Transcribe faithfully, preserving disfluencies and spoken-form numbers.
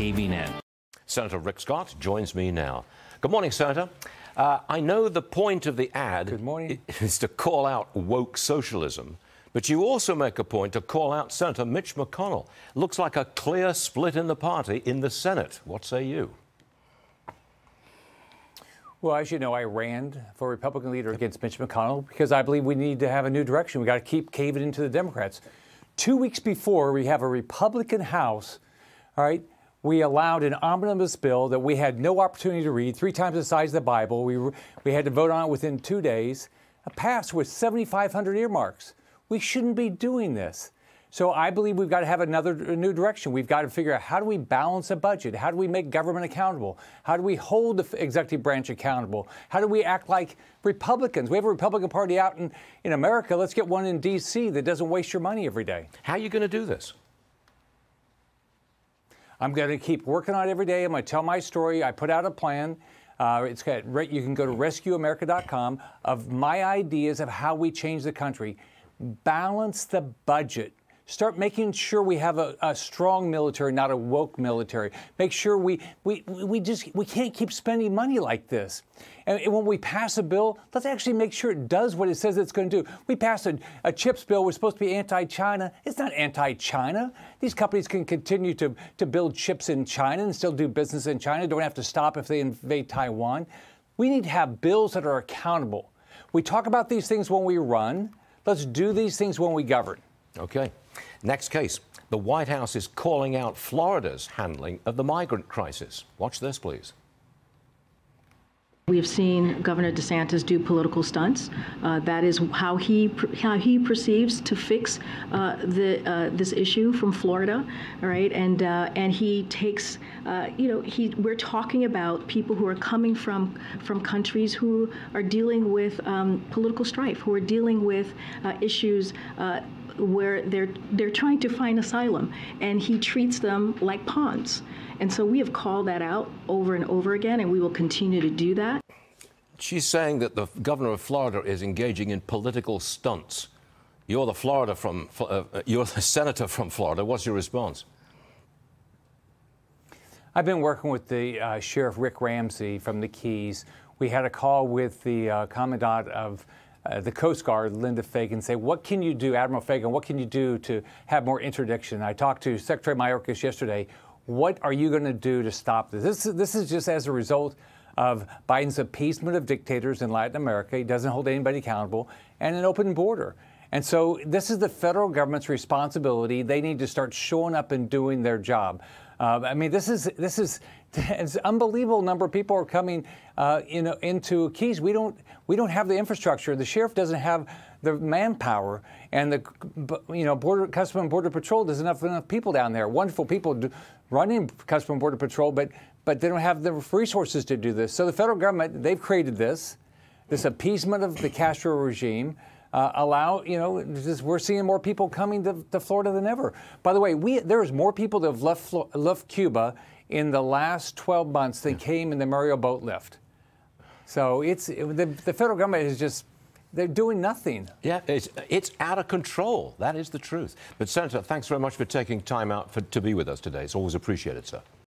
caving in. Senator Rick Scott joins me now. Good morning, Senator. Uh, I know the point of the ad Good morning. is to call out woke socialism, but you also make a point to call out Senator Mitch McConnell. Looks like a clear split in the party in the Senate. What say you? Well, as you know, I ran for Republican leader against Mitch McConnell because I believe we need to have a new direction. We've got to keep caving into the Democrats. Two weeks before we have a Republican House, all right, we allowed an omnibus bill that we had no opportunity to read, three times the size of the Bible. We, we had to vote on it within two days. It passed with seventy-five hundred earmarks. We shouldn't be doing this. So I believe we've got to have another a new direction. We've got to figure out, how do we balance a budget? How do we make government accountable? How do we hold the executive branch accountable? How do we act like Republicans? We have a Republican Party out in, in America. Let's get one in D C that doesn't waste your money every day. How are you going to do this? I'm going to keep working on it every day. I'm going to tell my story. I put out a plan. Uh, it's got, you can go to rescue america dot com of my ideas of how we change the country. Balance the budget. Start making sure we have a, a strong military, not a woke military. Make sure we, we, we just, we can't keep spending money like this. And when we pass a bill, let's actually make sure it does what it says it's going to do. We passed a, a CHIPS bill. We're supposed to be anti-China. It's not anti-China. These companies can continue to, to build chips in China and still do business in China. Don't have to stop if they invade Taiwan. We need to have bills that are accountable. We talk about these things when we run. Let's do these things when we govern. Okay. Next case. The White House is calling out Florida's handling of the migrant crisis. Watch this, please. We have seen Governor DeSantis do political stunts. Uh, that is how he how he perceives to fix uh, the uh, this issue from Florida, all right? And uh, and he takes uh, you know he we're talking about people who are coming from from countries who are dealing with um, political strife, who are dealing with uh, issues. Uh, where they're they're trying to find asylum, and he treats them like pawns. And so we have called that out over and over again, and we will continue to do that. She's saying that the governor of Florida is engaging in political stunts. You're the Florida from uh, you're the senator from Florida. What's your response? I've been working with the uh, Sheriff Rick Ramsey from the Keys. We had a call with the uh, commandant of Uh, the Coast Guard, Linda Fagan, say, what can you do, Admiral Fagan, what can you do to have more interdiction? I talked to Secretary Mayorkas yesterday. What are you going to do to stop this? This is, this is just as a result of Biden's appeasement of dictators in Latin America. He doesn't hold anybody accountable, and an open border. And so this is the federal government's responsibility. They need to start showing up and doing their job. Uh, I mean, this is this is it's an unbelievable number of people are coming uh, in, into Keys. We don't we don't have the infrastructure. The sheriff doesn't have the manpower, and the you know border Customs and Border Patrol doesn't have enough people down there. Wonderful people do, running Customs and Border Patrol, but but they don't have the resources to do this. So the federal government, they've created this this appeasement of the Castro regime. Uh, allow, you know, just, we're seeing more people coming to, to Florida than ever. By the way, we there's more people that have left, left Cuba in the last twelve months than came in the Mario boat lift. So it's it, the, the federal government is just, they're doing nothing. Yeah, it's, it's out of control. That is the truth. But, Senator, thanks very much for taking time out for, to be with us today. It's always appreciated, sir.